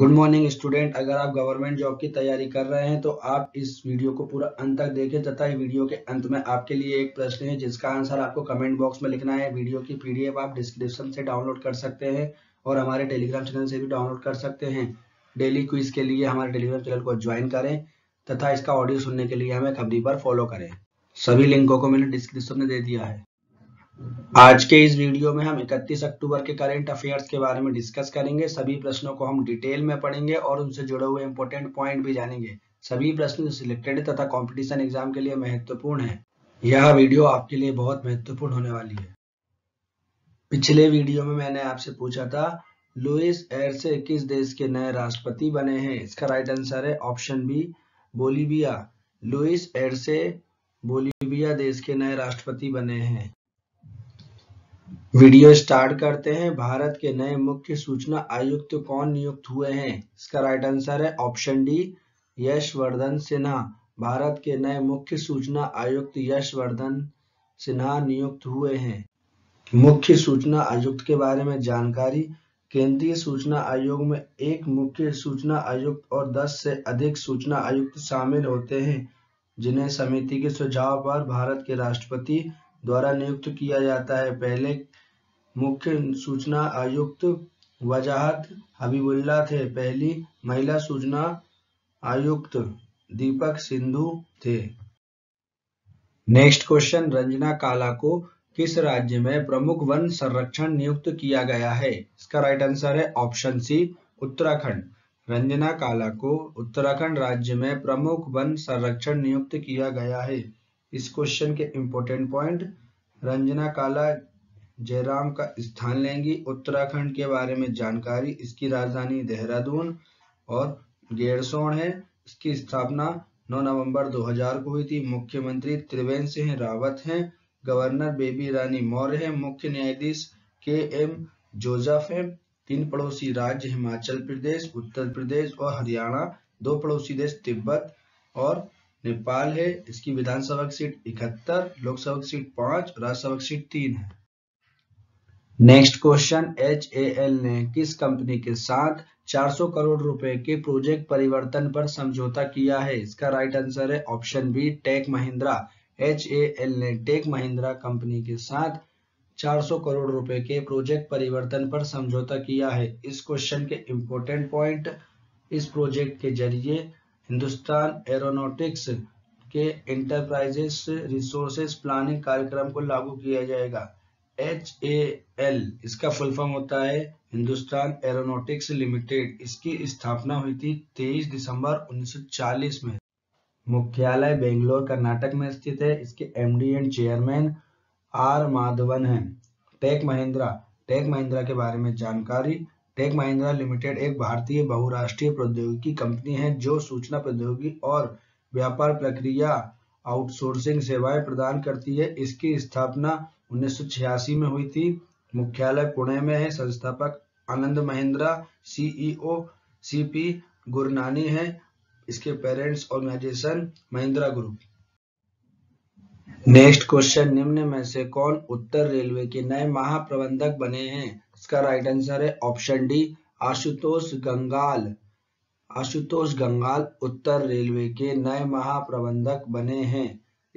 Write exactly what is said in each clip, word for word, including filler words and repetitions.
Good morning student, अगर आप government job की तैयारी कर रहे हैं तो आप इस वीडियो को पूरा अंत तक देखें तथा वीडियो के अंत में आपके लिए एक प्रश्न है जिसका आंसर आपको कमेंट बॉक्स में लिखना है। वीडियो की पीडीएफ आप डिस्क्रिप्शन से डाउनलोड कर सकते हैं और हमारे टेलीग्राम चैनल से भी डाउनलोड कर सकते हैं। डेली क्विज के लिए हमारे टेलीग्राम चैनल को ज्वाइन करें तथा इसका ऑडियो सुनने के लिए हमें खबरी पर फॉलो करें। सभी लिंकों को मैंने डिस्क्रिप्शन में दे दिया है। आज के इस वीडियो में हम इकतीस अक्टूबर के करंट अफेयर्स के बारे में डिस्कस करेंगे। सभी प्रश्नों को हम डिटेल में पढ़ेंगे और उनसे जुड़े हुए इंपॉर्टेंट पॉइंट भी जानेंगे। सभी प्रश्न सिलेक्टेड तथा कंपटीशन एग्जाम के लिए महत्वपूर्ण है। यह वीडियो आपके लिए बहुत महत्वपूर्ण होने वाली है। पिछले वीडियो में मैंने आपसे पूछा था लुइस एर्से किस देश के नए राष्ट्रपति बने हैं। इसका राइट आंसर है option B Bolivia. Luis Arce Bolivia देश के नए राष्ट्रपति बने हैं। वीडियो स्टार्ट करते हैं। भारत के नए मुख्य सूचना आयुक्त कौन नियुक्त हुए हैं। इसका राइट आंसर है ऑप्शन डी यशवर्धन सिन्हा। भारत के नए मुख्य सूचना आयुक्त यशवर्धन सिन्हा नियुक्त हुए हैं। मुख्य सूचना आयुक्त के बारे में जानकारी। केंद्रीय सूचना आयोग में एक मुख्य सूचना आयुक्त और दस से अधिक सूचना आयुक्त शामिल होते हैं जिन्हें समिति के सुझाव पर भारत के राष्ट्रपति द्वारा नियुक्त किया जाता है। पहले मुख्य सूचना आयुक्त वजाहत हबीबुल्लाह थे। पहली महिला सूचना आयुक्त दीपक सिंधु थे। नेक्स्ट क्वेश्चन, रंजना काला को किस राज्य में प्रमुख वन संरक्षण नियुक्त किया गया है। इसका राइट आंसर है ऑप्शन सी उत्तराखंड। रंजना काला को उत्तराखंड राज्य में प्रमुख वन संरक्षण नियुक्त किया गया है। इस क्वेश्चन के इंपॉर्टेंट पॉइंट, रंजना काला जयराम का स्थान लेंगी। उत्तराखंड के बारे में जानकारी, इसकी राजधानी देहरादून और गैरसोण है। इसकी स्थापना नौ नवंबर दो हज़ार को हुई थी। मुख्यमंत्री त्रिवेंद्र सिंह रावत हैं। गवर्नर बेबी रानी मौर्य हैं। मुख्य न्यायाधीश के एम जोसेफ हैं। तीन पड़ोसी राज्य हिमाचल प्रदेश, उत्तर प्रदेश और हरियाणा। दो पड़ोसी देश तिब्बत और नेपाल है। इसकी विधानसभा सीट इकहत्तर, लोकसभा सीट पांच, राज्यसभा सीट तीन है। Next question, H A L ने किस कंपनी के साथ चार सौ करोड़ रुपए के प्रोजेक्ट परिवर्तन पर समझौता किया है। इसका राइट आंसर है option B Tech Mahindra. H A L ने टेक महिंद्रा कंपनी के साथ चार सौ करोड़ रुपए के प्रोजेक्ट परिवर्तन पर समझौता किया है। इस क्वेश्चन के इंपॉर्टेंट पॉइंट, इस प्रोजेक्ट के जरिए हिंदुस्तान एरोनॉटिक्स के इंटरप्राइजेस रिसोर्सेस प्लानिंग कार्यक्रम को लागू किया जाएगा। एच ए एल, इसका फुल फॉर्म होता है हिंदुस्तान एरोनॉटिक्स लिमिटेड। इसकी स्थापना हुई थी तेईस दिसंबर उन्नीस सौ चालीस में। मुख्यालय बेंगलोर कर्नाटक में स्थित है। इसके MD and chairman R Madhavan हैं। टेक महिंद्रा, टेक महिंद्रा के बारे में जानकारी। टेक महिंद्रा लिमिटेड एक भारतीय बहुराष्ट्रीय प्रौद्योगिकी कंपनी है जो सूचना प्रौद्योगिकी और व्यापार प्रक्रिया आउटसोर्सिंग सेवाएं प्रदान करती है। इसकी स्थापना उन्नीस सौ छियासी में हुई थी। मुख्यालय पुणे में है। संस्थापक आनंद महिंद्रा सीईओ सीपी गुरनानी है। इसके parents organisation Mahindra group. Next question, निम्न में से कौन उत्तर रेलवे के नए महाप्रबंधक बने हैं। इसका राइट आंसर है ऑप्शन डी आशुतोष गंगाल। आशुतोष गंगाल उत्तर रेलवे के नए महाप्रबंधक बने हैं।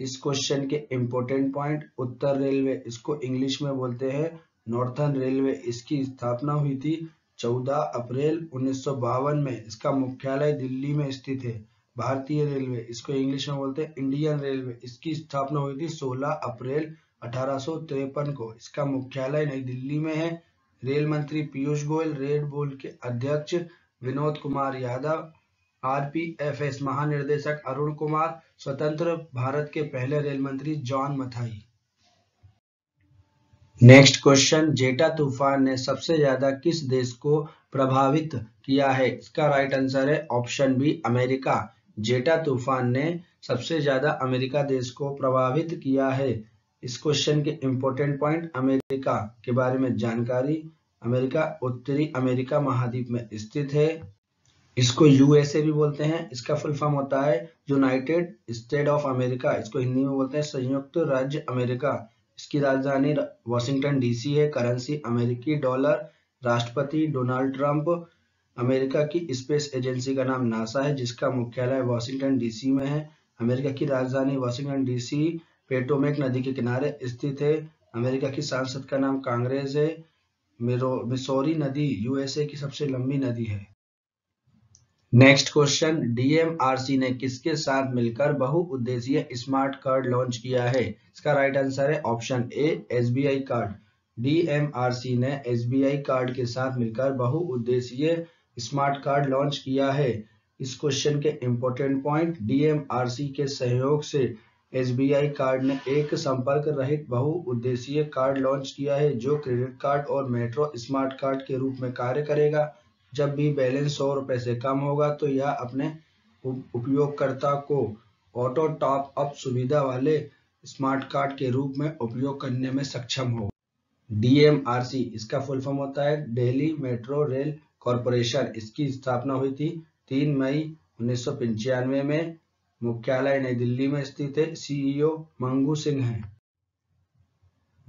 इस क्वेश्चन के इंपॉर्टेंट पॉइंट, उत्तर रेलवे, इसको इंग्लिश में बोलते हैं नॉर्थर्न रेलवे। इसकी स्थापना हुई थी चौदह अप्रैल उन्नीस सौ बावन में। इसका मुख्यालय दिल्ली में स्थित है। भारतीय रेलवे, इसको इंग्लिश में बोलते हैं इंडियन रेलवे। इसकी स्थापना हुई थी सोलह अप्रैल अठारह सौ तिरपन को। इसका मुख्यालय नई दिल्ली में है। रेल मंत्री पीयूष गोयल, रेल बोर्ड के अध्यक्ष Vinod Kumar Yadav, R P F S महानिर्देशक अरुण कुमार, स्वतंत्र भारत के पहले रेल मंत्री John Mathai. Next question, Zeta तूफान ने सबसे ज्यादा किस देश को प्रभावित किया है। इसका राइट आंसर है ऑप्शन बी अमेरिका। जेटा तूफान ने सबसे ज्यादा अमेरिका देश को प्रभावित किया है। इस क्वेश्चन के इंपॉर्टेंट पॉइंट, अमेरिका के बारे में जानकारी। अमेरिका उत्तरी अमेरिका महाद्वीप में स्थित है। इसको यू एस ए भी बोलते हैं। इसका फुल फॉर्म होता है यूनाइटेड स्टेट ऑफ अमेरिका। इसको हिंदी में बोलते हैं संयुक्त राज्य अमेरिका। इसकी राजधानी वाशिंगटन डी सी है। करेंसी अमेरिकी डॉलर। राष्ट्रपति डोनाल्ड ट्रंप अमेरिका की स्पेस एजेंसी का नाम नासा है जिसका मुख्यालय वाशिंगटन डीसी में है। अमेरिका की राजधानी वाशिंगटन डीसी पोटोमैक नदी के किनारे स्थित है। अमेरिका की सांसद का नाम कांग्रेस है। मिसौरी नदी यूएसए की सबसे लंबी नदी है। नेक्स्ट क्वेश्चन, डीएमआरसी ने किसके साथ मिलकर बहुउद्देशीय स्मार्ट कार्ड लॉन्च किया है? इसका राइट आंसर है option A SBI card. DMRC ने एसबीआई कार्ड के साथ मिलकर बहुउद्देशीय स्मार्ट कार्ड लॉन्च किया है। इस क्वेश्चन के इंपॉर्टेंट पॉइंट, डीएमआरसी के सहयोग से एसबीआई कार्ड ने एक संपर्क रहित बहुउद्देशीय कार्ड लॉन्च किया है जो क्रेडिट कार्ड और मेट्रो स्मार्ट कार्ड के रूप में कार्य करेगा। जब भी बैलेंस सौ रुपए से कम होगा तो यह अपने उपयोगकर्ता को ऑटो टॉप अप सुविधा वाले स्मार्ट कार्ड के रूप में उपयोग करने में सक्षम हो। डीएमआरसी, इसका फुल फॉर्म होता है दिल्ली मेट्रो रेल कॉरपोरेशन। इसकी स्थापना हुई थी तीन मई उन्नीस सौ पंचानवे में। मुख्यालय नई दिल्ली में स्थित है। सीईओ मंगू सिंह हैं।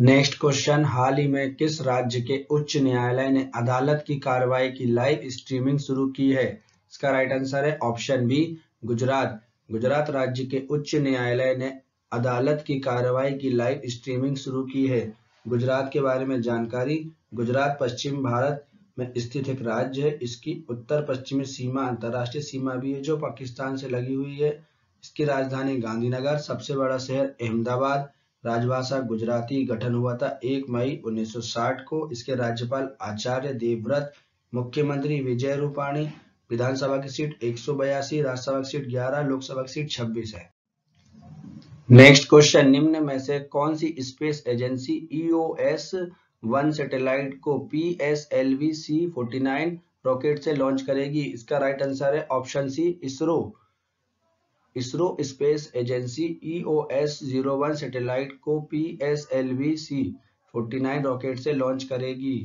नेक्स्ट क्वेश्चन, हाल ही में किस राज्य के उच्च न्यायालय ने अदालत की कार्रवाई की लाइव स्ट्रीमिंग शुरू की है? इसका राइट आंसर है ऑप्शन बी गुजरात। गुजरात राज्य के उच्च न्यायालय ने अदालत की कार्रवाई की लाइव स्ट्रीमिंग शुरू की है। गुजरात के बारे में जानकारी, गुजरात पश्चिम भारत में स्थित एक राज्य है। इसकी उत्तर पश्चिमी सीमा अंतर्राष्ट्रीय सीमा भी है जो पाकिस्तान से लगी हुई है। इसकी राजधानी गांधीनगर, सबसे बड़ा शहर अहमदाबाद। राजभाषा गुजराती। गठन हुआ था एक मई उन्नीस सौ साठ को। इसके राज्यपाल आचार्य देवव्रत, मुख्यमंत्री विजय रूपाणी। विधानसभा की सीट एक सौ बयासी, राज्यसभा की सीट ग्यारह, लोकसभा की सीट छब्बीस है। नेक्स्ट क्वेश्चन, निम्न में से कौन सी space agency E O S one satellite को P S L V C forty nine rocket से लॉन्च करेगी? इसका राइट आंसर है option C ISRO. ISRO space agency E O S zero one satellite को P S L V C forty nine rocket से launch करेगी।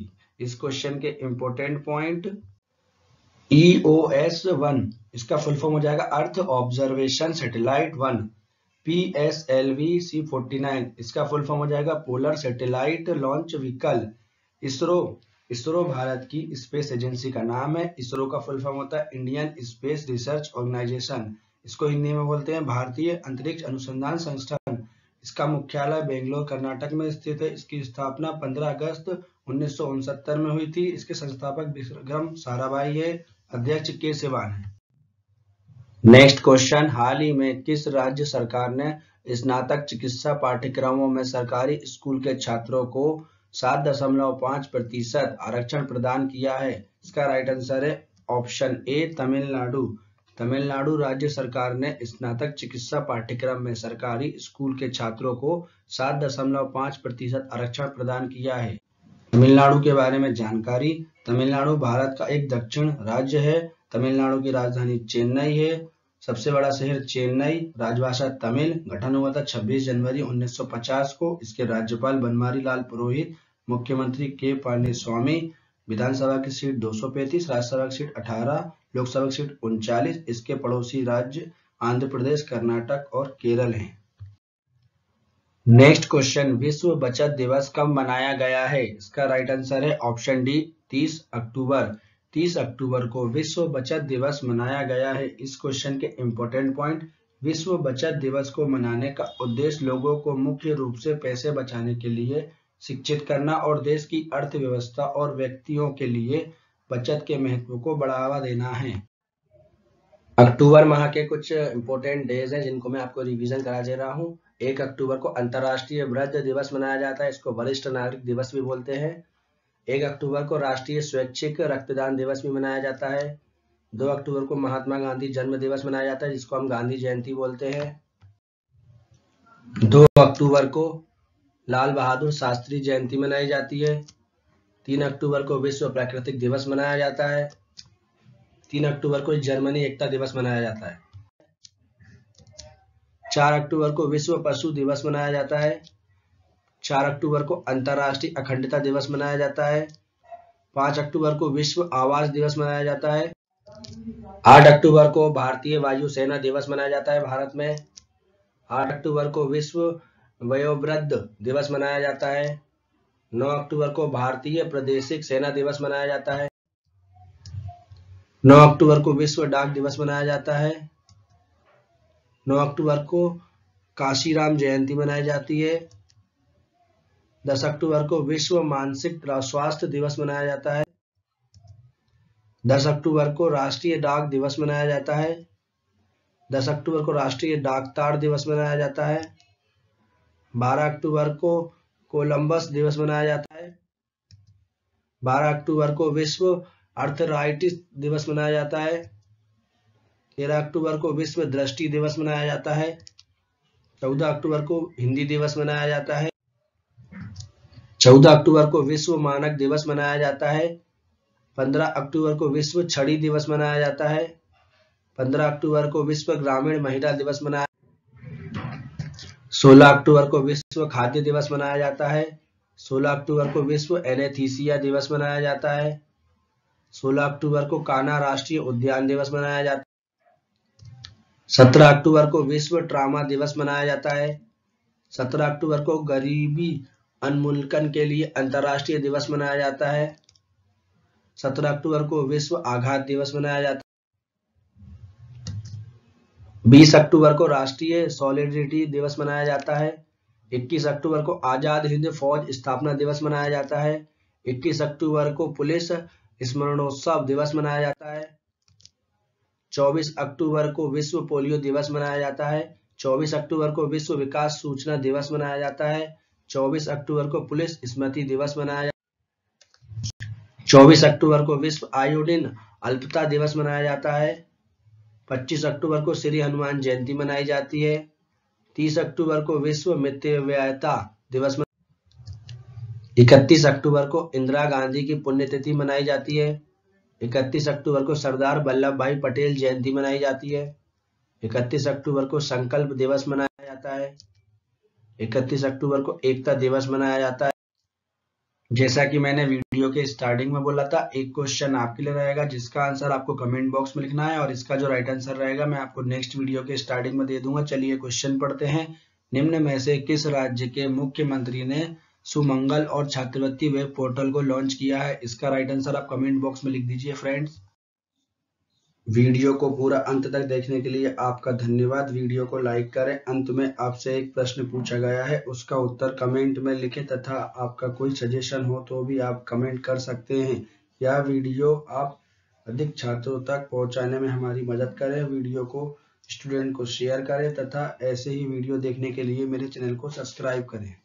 इस question के important point, E O S one, इसका फुल फॉर्म हो जाएगा earth observation satellite one. P S L V C forty nine, इसका full form हो जाएगा polar satellite launch vehicle. ISRO, ISRO Bharat की स्पेस एजेंसी का नाम है। इसरो का फुल फॉर्म होता है इंडियन स्पेस रिसर्च ऑर्गेनाइजेशन। इसको हिंदी में बोलते हैं भारतीय अंतरिक्ष अनुसंधान संस्थान। इसका मुख्यालय बेंगलोर कर्नाटक में स्थित है। इसकी स्थापना पंद्रह अगस्त उन्नीस सौ उनहत्तर में हुई थी। इसके संस्थापक विक्रम साराभाई है। अध्यक्ष के सिवान है। नेक्स्ट क्वेश्चन, हाल ही में किस राज्य सरकार ने स्नातक चिकित्सा पाठ्यक्रमों में सरकारी स्कूल के छात्रों को सात दशमलव पांच प्रतिशत आरक्षण प्रदान किया है? इसका राइट आंसर है ऑप्शन ए तमिलनाडु। तमिलनाडु राज्य सरकार ने स्नातक चिकित्सा पाठ्यक्रम में सरकारी स्कूल के छात्रों को सात दशमलव पांच प्रतिशत आरक्षण प्रदान किया है। तमिलनाडु के बारे में जानकारी, तमिलनाडु भारत का एक दक्षिण राज्य है। तमिलनाडु की राजधानी चेन्नई है। सबसे बड़ा शहर चेन्नई। राजभाषा तमिल। गठन हुआ था छब्बीस जनवरी उन्नीस सौ पचास को। इसके राज्यपाल बनवारी लाल पुरोहित, मुख्यमंत्री के पन्नीरस्वामी। विधानसभा की सीट दो सौ पैंतीस, राज्यसभा की सीट अठारह, लोकसभा की सीट उनचालीस। इसके पड़ोसी राज्य आंध्र प्रदेश, कर्नाटक और केरल हैं। नेक्स्ट क्वेश्चन, विश्व बचत दिवस कब मनाया गया है? इसका राइट आंसर है ऑप्शन डी तीस अक्टूबर। तीस अक्टूबर को विश्व बचत दिवस मनाया गया है। इस क्वेश्चन के इंपॉर्टेंट पॉइंट, विश्व बचत दिवस को मनाने का उद्देश्य लोगों को मुख्य रूप से पैसे बचाने के लिए शिक्षित करना और देश की अर्थव्यवस्था और व्यक्तियों के लिए बचत के महत्व को बढ़ावा देना है। अक्टूबर माह के कुछ इंपॉर्टेंट डेज हैं जिनको मैं आपको रिवीजन करा दे रहा हूँ। एक अक्टूबर को अंतर्राष्ट्रीय वृद्ध दिवस मनाया जाता है। इसको वरिष्ठ नागरिक दिवस भी बोलते हैं। एक अक्टूबर को राष्ट्रीय स्वैच्छिक रक्तदान दिवस भी मनाया जाता है। दो अक्टूबर को महात्मा गांधी जन्म दिवस मनाया जाता है जिसको हम गांधी जयंती बोलते हैं। दो अक्टूबर को लाल बहादुर शास्त्री जयंती मनाई जाती है। तीन अक्टूबर को विश्व प्राकृतिक दिवस मनाया जाता है। तीन अक्टूबर को जर्मनी एकता दिवस मनाया जाता है। चार अक्टूबर को विश्व पशु दिवस मनाया जाता है। चार अक्टूबर को अंतर्राष्ट्रीय अखंडता दिवस मनाया जाता है। पांच अक्टूबर को विश्व आवास दिवस मनाया जाता है। आठ अक्टूबर को भारतीय वायुसेना दिवस मनाया जाता है भारत में। आठ अक्टूबर को विश्व वयोवृद्ध दिवस मनाया जाता है। नौ अक्टूबर को भारतीय प्रादेशिक सेना दिवस मनाया जाता है। नौ अक्टूबर को विश्व डाक दिवस मनाया जाता है। नौ अक्टूबर को काशीराम जयंती मनाई जाती है। दस अक्टूबर को विश्व मानसिक स्वास्थ्य दिवस मनाया जाता है। दस अक्टूबर को राष्ट्रीय डाक दिवस मनाया जाता है। दस अक्टूबर को राष्ट्रीय डाकतार दिवस मनाया जाता है। बारह अक्टूबर को कोलंबस दिवस मनाया जाता है। बारह अक्टूबर को विश्व आर्थराइटिस दिवस मनाया जाता है। तेरह अक्टूबर को विश्व दृष्टि दिवस मनाया जाता है। चौदह अक्टूबर को हिंदी दिवस मनाया जाता है। चौदह अक्टूबर को विश्व मानक दिवस मनाया जाता है। पंद्रह अक्टूबर को विश्व छड़ी दिवस मनाया जाता है। पंद्रह अक्टूबर को विश्व ग्रामीण महिला दिवस मनाया। सोलह अक्टूबर को विश्व खाद्य दिवस मनाया जाता है। सोलह अक्टूबर को विश्व एनेस्थीसिया दिवस मनाया जाता है। सोलह अक्टूबर को कान्हा राष्ट्रीय उद्यान दिवस मनाया जाता है। सत्रह अक्टूबर को विश्व ट्रामा दिवस मनाया जाता है। सत्रह अक्टूबर को गरीबी उन्मूलन के लिए अंतर्राष्ट्रीय दिवस मनाया जाता है। सत्रह अक्टूबर को विश्व आघात दिवस मनाया जाता है। बीस अक्टूबर को राष्ट्रीय सॉलिडरिटी दिवस मनाया जाता है। इक्कीस अक्टूबर को आजाद हिंद फौज स्थापना दिवस मनाया जाता है। इक्कीस अक्टूबर को पुलिस स्मरणोत्सव दिवस मनाया जाता है। चौबीस अक्टूबर को विश्व पोलियो दिवस मनाया जाता है। चौबीस अक्टूबर को विश्व विकास सूचना दिवस मनाया जाता है। चौबीस अक्टूबर को पुलिस स्मृति दिवस मनाया जाता है। चौबीस अक्टूबर को विश्व आयोडीन अल्पता दिवस मनाया जाता है। पच्चीस अक्टूबर को श्री हनुमान जयंती मनाई जाती है। तीस अक्टूबर को विश्व मितव्ययिता दिवस मनाया जाता है। इकतीस अक्टूबर को इंदिरा गांधी की पुण्यतिथि मनाई जाती है। इकतीस अक्टूबर को सरदार वल्लभ भाई पटेल जयंती मनाई जाती है। इकतीस अक्टूबर को संकल्प दिवस मनाया जाता है। इकतीस अक्टूबर को एकता दिवस मनाया जाता है। जैसा कि मैंने वीडियो के स्टार्टिंग में बोला था, एक क्वेश्चन आपके लिए रहेगा जिसका आंसर आपको कमेंट बॉक्स में लिखना है और इसका जो राइट आंसर रहेगा मैं आपको नेक्स्ट वीडियो के स्टार्टिंग में दे दूंगा। चलिए क्वेश्चन पढ़ते हैं। निम्न में से किस राज्य के मुख्यमंत्री ने सुमंगल और छात्रवृत्ति वेब पोर्टल को लॉन्च किया है? इसका राइट आंसर आप कमेंट बॉक्स में लिख दीजिए। फ्रेंड्स, वीडियो को पूरा अंत तक देखने के लिए आपका धन्यवाद। वीडियो को लाइक करें। अंत में आपसे एक प्रश्न पूछा गया है, उसका उत्तर कमेंट में लिखें तथा आपका कोई सजेशन हो तो भी आप कमेंट कर सकते हैं। यह वीडियो आप अधिक छात्रों तक पहुंचाने में हमारी मदद करें। वीडियो को स्टूडेंट को शेयर करें तथा ऐसे ही वीडियो देखने के लिए मेरे चैनल को सब्सक्राइब करें।